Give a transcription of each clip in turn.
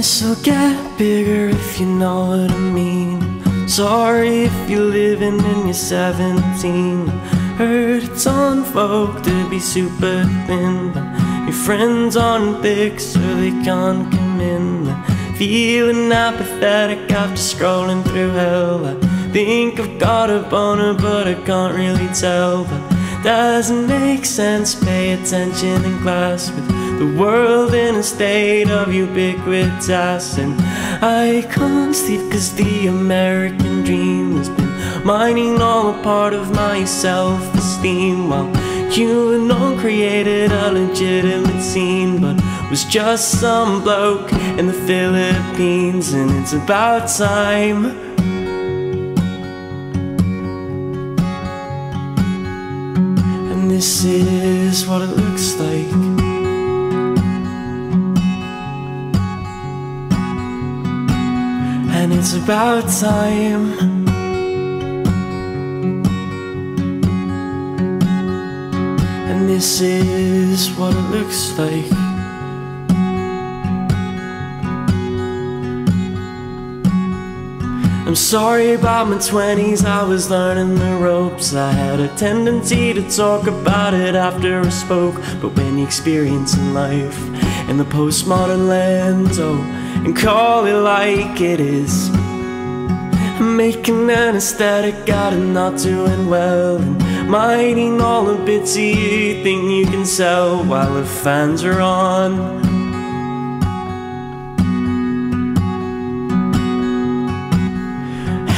this'll get bigger if you know what I mean. Sorry if you're living and you're 17. Heard it's on folk to be super thin, but your friends aren't big so they can't come in. Feeling apathetic after scrolling through hell. I think I've got a boner but I can't really tell. But doesn't make sense, pay attention in class with the world in a state of ubiquitous. And I can't sleep cause the American dream has been mining all a part of my self-esteem, while QAnon created a legitimate scene, but was just some bloke in the Philippines. And it's about time. And this is what it looks like. And it's about time. And this is what it looks like. I'm sorry about my 20s, I was learning the ropes. I had a tendency to talk about it after I spoke. But when you experience in life in the postmodern land, oh, and call it like it is, making an aesthetic out of not doing well, and mining all the bits of you think you can sell while the fans are on.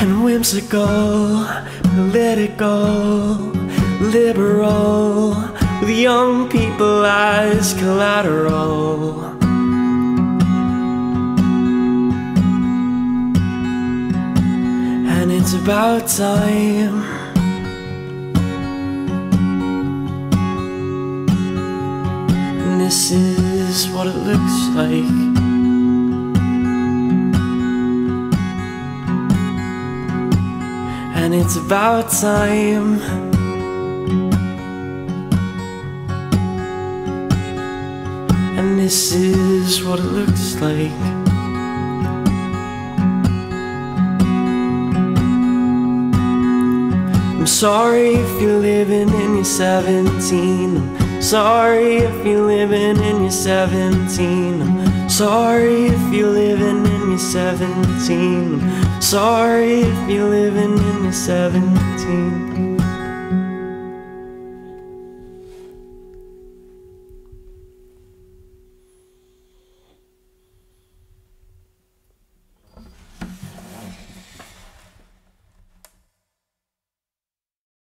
And whimsical, political, liberal, with young people as collateral. And it's about time. And this is what it looks like. And it's about time. And this is what it looks like. I'm sorry if you're living and you're 17. I'm sorry if you're living and you're 17. I'm sorry if you're living and you're 17. I'm sorry if you're living and you're 17.